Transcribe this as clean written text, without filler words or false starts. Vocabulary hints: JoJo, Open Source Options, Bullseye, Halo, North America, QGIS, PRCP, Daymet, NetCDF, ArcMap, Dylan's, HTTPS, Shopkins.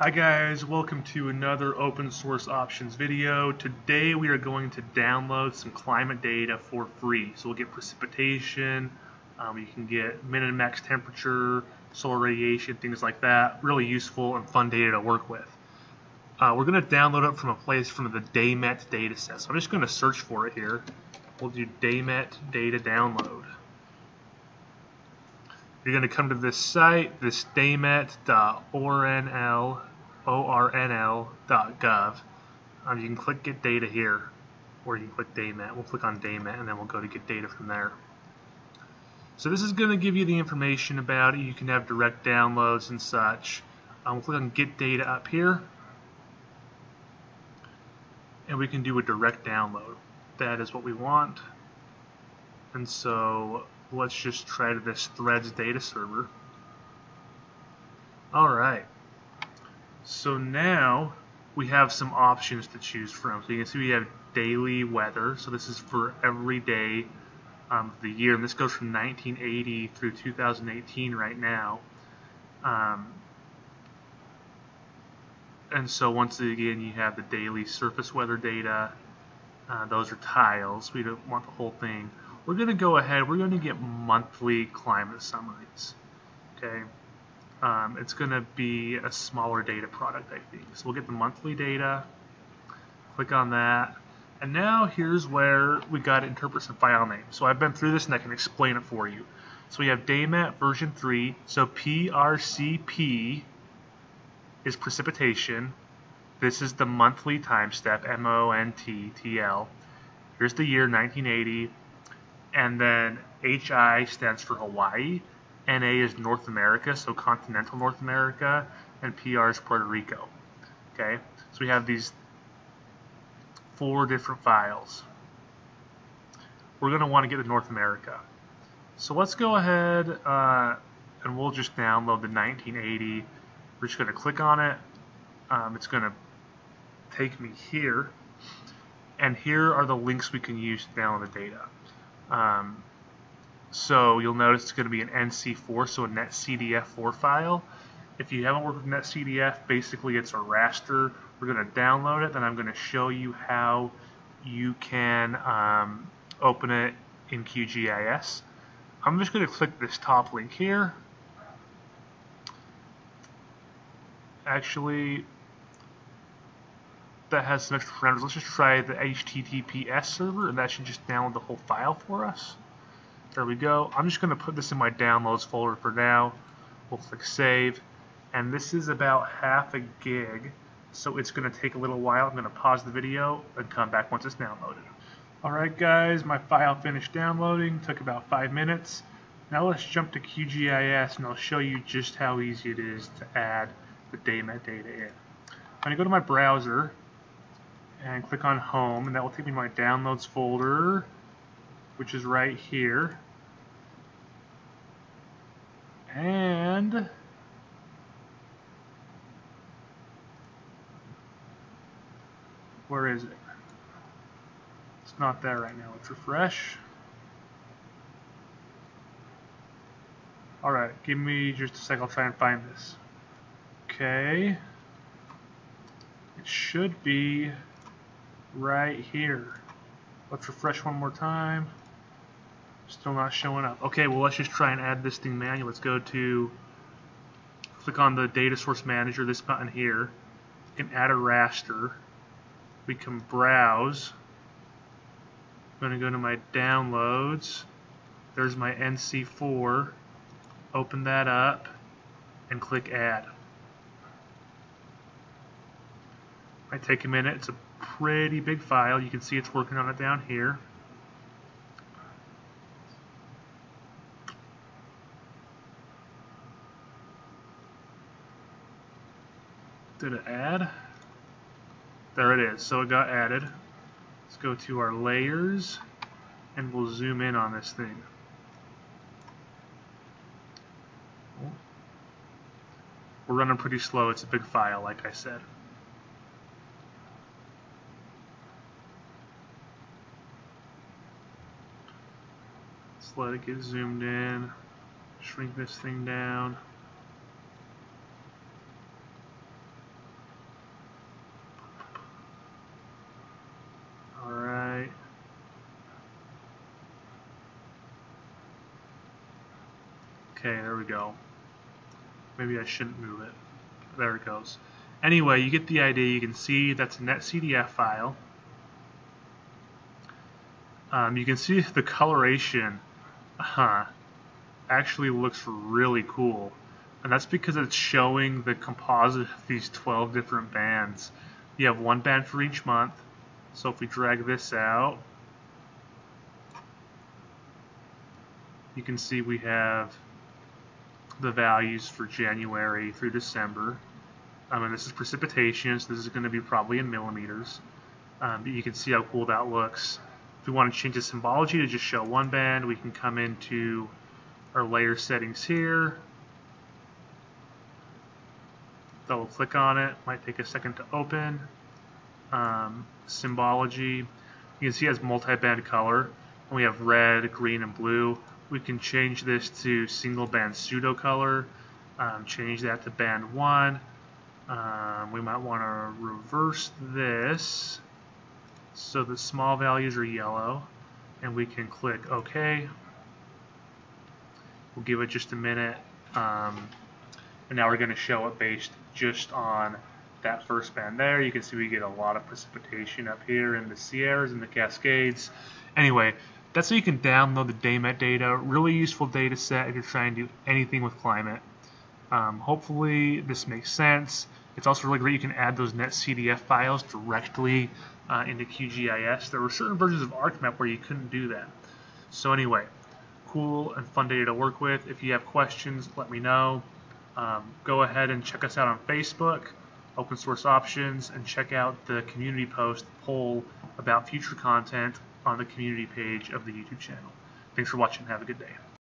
Hi guys, welcome to another open source options video. Today we are going to download some climate data for free. So we'll get precipitation, you can get min and max temperature, solar radiation, things like that. Really useful and fun data to work with. We're going to download it from a place from the Daymet data set. So I'm just going to search for it here. We'll do Daymet data download. You're going to come to this site, this daymet.ornl.gov. You can click Get Data here, or you can click Daymet. We'll click on Daymet, and then we'll go to Get Data from there. So this is going to give you the information about it. You can have direct downloads and such. We'll click on Get Data up here, and we can do a direct download. That is what we want. And so let's just try this Threads data server. Alright, so now we have some options to choose from. So you can see we have daily weather, so this is for every day of the year, and this goes from 1980 through 2018 right now. And so once again you have the daily surface weather data. Those are tiles, we don't want the whole thing. We're going to go ahead, we're going to get monthly climate summaries. Okay, it's going to be a smaller data product, I think. So we'll get the monthly data, click on that, and now here's where we got to interpret some file names. So I've been through this and I can explain it for you. So we have Daymet version 3, so PRCP is precipitation. This is the monthly time step, MONTTL. Here's the year, 1980. And then HI stands for Hawaii, NA is North America, so continental North America, and PR is Puerto Rico. Okay, so we have these four different files. We're going to want to get to North America. So let's go ahead and we'll just download the 1980. We're just going to click on it. It's going to take me here, and here are the links we can use to download the data. So you'll notice it's going to be an NC4, so a NetCDF4 file. If you haven't worked with NetCDF, basically it's a raster. We're going to download it, then I'm going to show you how you can open it in QGIS. I'm just going to click this top link here. Actually, that has some extra parameters. Let's just try the HTTPS server, and that should just download the whole file for us. There we go. I'm just going to put this in my downloads folder for now. We'll click save, and this is about 1/2 gig, so it's going to take a little while. I'm going to pause the video and come back once it's downloaded. Alright guys, my file finished downloading, took about 5 minutes. Now let's jump to QGIS, and I'll show you just how easy it is to add the Daymet data in. I'm going to go to my browser and click on Home, and that will take me to my Downloads folder, which is right here. And where is it? It's not there right now. Let's refresh. Alright, give me just a sec. I'll try and find this. Okay. It should be right here. Let's refresh one more time. Still not showing up. Okay, well let's just try and add this thing manually. Let's go to, click on the data source manager, this button here, and add a raster. We can browse. I'm going to go to my downloads. There's my NC4. Open that up and click add. Might take a minute. It's a pretty big file. You can see it's working on it down here. Did it add? There it is. So it got added. Let's go to our layers, and we'll zoom in on this thing. We're running pretty slow. It's a big file, like I said. Let it get zoomed in, shrink this thing down. Okay, there we go. Maybe I shouldn't move it. There it goes. Anyway, you get the idea. You can see that's a NetCDF file. You can see the coloration actually looks really cool. And that's because it's showing the composite of these 12 different bands. You have one band for each month. So if we drag this out, you can see we have the values for January through December. And this is precipitation, so this is going to be probably in millimeters. But you can see how cool that looks. If we want to change the symbology to just show one band, we can come into our layer settings here. Double click on it, might take a second to open. Symbology, you can see it has multi-band color, and we have red, green, and blue. We can change this to single band pseudo color, change that to band 1. We might want to reverse this so the small values are yellow, and we can click OK. We'll give it just a minute, and now we're going to show it based just on that first band there. You can see we get a lot of precipitation up here in the Sierras and the Cascades. Anyway, that's how you can download the Daymet data. Really useful data set if you're trying to do anything with climate. Hopefully this makes sense. It's also really great you can add those NetCDF files directly into QGIS. There were certain versions of ArcMap where you couldn't do that. So anyway, cool and fun data to work with. If you have questions, let me know. Go ahead and check us out on Facebook, Open Source Options, and check out the community poll about future content on the community page of the YouTube channel. Thanks for watching. Have a good day.